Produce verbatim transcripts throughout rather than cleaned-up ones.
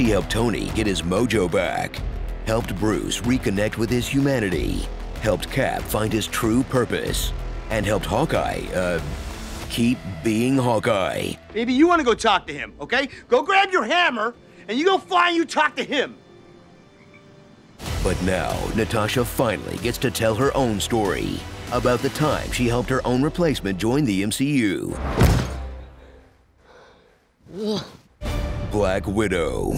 She helped Tony get his mojo back, helped Bruce reconnect with his humanity, helped Cap find his true purpose, and helped Hawkeye, uh, keep being Hawkeye. Maybe you want to go talk to him, okay? Go grab your hammer, and you go fly and you talk to him. But now, Natasha finally gets to tell her own story about the time she helped her own replacement join the M C U. Ugh. Black Widow.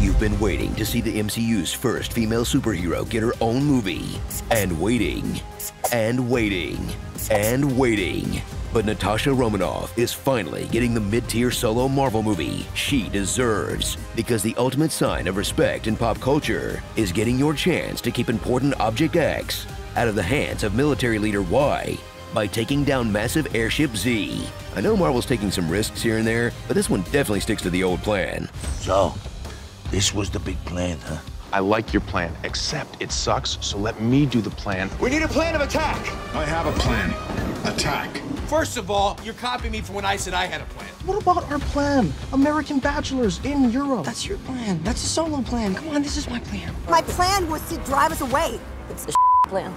You've been waiting to see the M C U's first female superhero get her own movie, and waiting, and waiting, and waiting. But Natasha Romanoff is finally getting the mid-tier solo Marvel movie she deserves, because the ultimate sign of respect in pop culture is getting your chance to keep important Object X out of the hands of military leader Y by taking down massive Airship Z. I know Marvel's taking some risks here and there, but this one definitely sticks to the old plan. So, this was the big plan, huh? I like your plan, except it sucks, so let me do the plan. We need a plan of attack! I have a plan. Attack. First of all, you're copying me from when I said I had a plan. What about our plan? American Bachelors in Europe. That's your plan. That's a solo plan. Come on, this is my plan. My plan was to drive us away. It's a plan.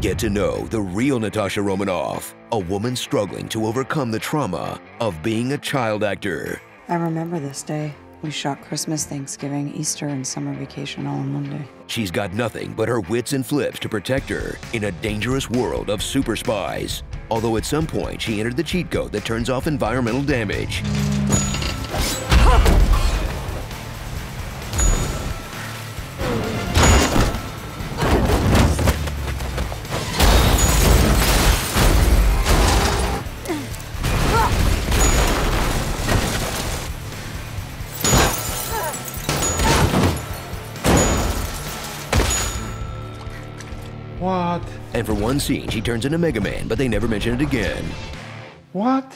Get to know the real Natasha Romanoff, a woman struggling to overcome the trauma of being a child actor. I remember this day. We shot Christmas, Thanksgiving, Easter, and summer vacation all in one day. She's got nothing but her wits and flips to protect her in a dangerous world of super spies. Although at some point, she entered the cheat code that turns off environmental damage. What? And for one scene, she turns into Mega Man, but they never mention it again. What?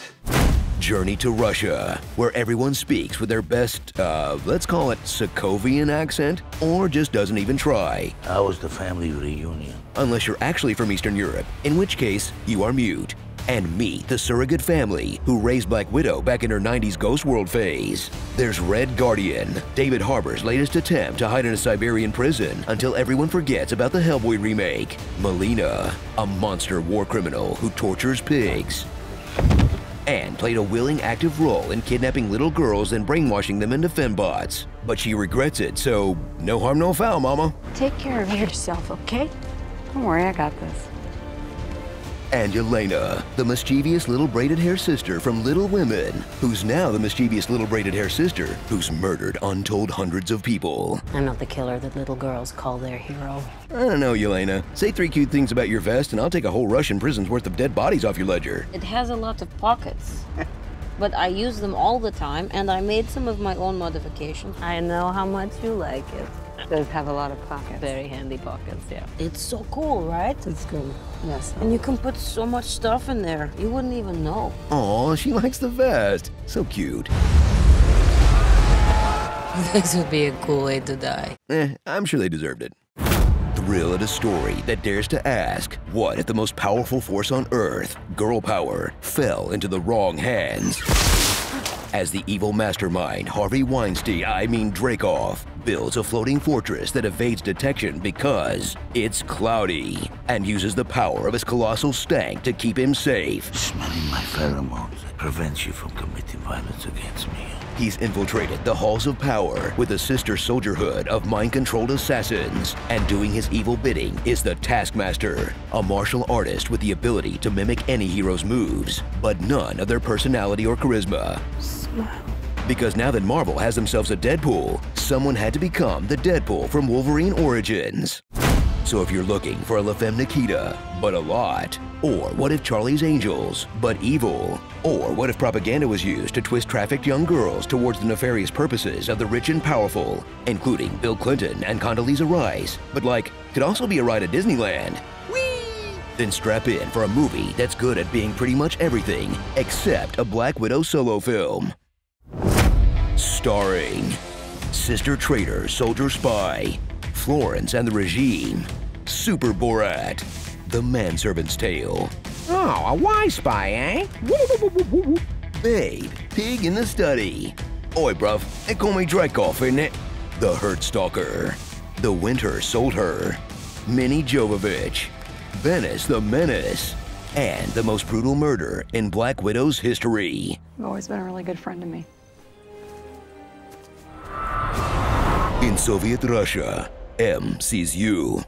Journey to Russia, where everyone speaks with their best, uh, let's call it Sokovian accent, or just doesn't even try. How was the family reunion? Unless you're actually from Eastern Europe, in which case, you are mute. And meet the surrogate family who raised Black Widow back in her nineties Ghost World phase. There's Red Guardian, David Harbour's latest attempt to hide in a Siberian prison until everyone forgets about the Hellboy remake. Melina, a monster war criminal who tortures pigs and played a willing active role in kidnapping little girls and brainwashing them into fembots. But she regrets it, so no harm, no foul, mama. Take care of yourself, okay? Don't worry, I got this. And Yelena, the mischievous little braided hair sister from Little Women, who's now the mischievous little braided hair sister who's murdered untold hundreds of people. I'm not the killer that little girls call their hero. I don't know, Yelena. Say three cute things about your vest and I'll take a whole Russian prison's worth of dead bodies off your ledger. It has a lot of pockets, but I use them all the time and I made some of my own modifications. I know how much you like it. It does have a lot of pockets. Very handy pockets, yeah. It's so cool, right? It's cool. Yes. And you can put so much stuff in there. You wouldn't even know. Aw, she likes the vest. So cute. This would be a cool way to die. Eh, I'm sure they deserved it. Thrill at a story that dares to ask, what if the most powerful force on Earth, girl power, fell into the wrong hands? As the evil mastermind, Harvey Weinstein, I mean Dreykov, builds a floating fortress that evades detection because it's cloudy and uses the power of his colossal stank to keep him safe. Smelling my pheromones prevents you from committing violence against me. He's infiltrated the halls of power with a sister soldierhood of mind-controlled assassins, and doing his evil bidding is the Taskmaster, a martial artist with the ability to mimic any hero's moves, but none of their personality or charisma. Because now that Marvel has themselves a Deadpool, someone had to become the Deadpool from Wolverine Origins. So if you're looking for a La Femme Nikita, but a lot, or what if Charlie's Angels, but evil, or what if propaganda was used to twist trafficked young girls towards the nefarious purposes of the rich and powerful, including Bill Clinton and Condoleezza Rice, but like, could also be a ride at Disneyland. Then strap in for a movie that's good at being pretty much everything except a Black Widow solo film. Starring Sister Traitor Soldier Spy, Florence and the Regime, Super Borat, The Manservant's Tale. Oh, a Y spy, eh? Babe, Pig in the Study, Oi, bruv, they call me Dreykov, innit? The Hurt Stalker. The Winter Soldier. Minnie Jovovich. Venice the Menace. And the most brutal murder in Black Widow's history. You've always been a really good friend to me. In Soviet Russia, M sees you.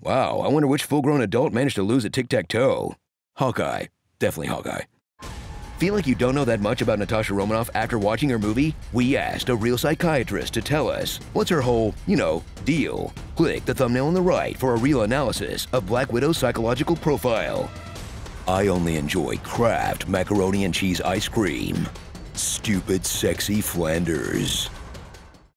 Wow, I wonder which full-grown adult managed to lose at tic-tac-toe. Hawkeye. Definitely Hawkeye. Feel like you don't know that much about Natasha Romanoff after watching her movie? We asked a real psychiatrist to tell us what's her whole, you know, deal. Click the thumbnail on the right for a real analysis of Black Widow's psychological profile. I only enjoy Kraft macaroni and cheese ice cream. Stupid sexy Flanders.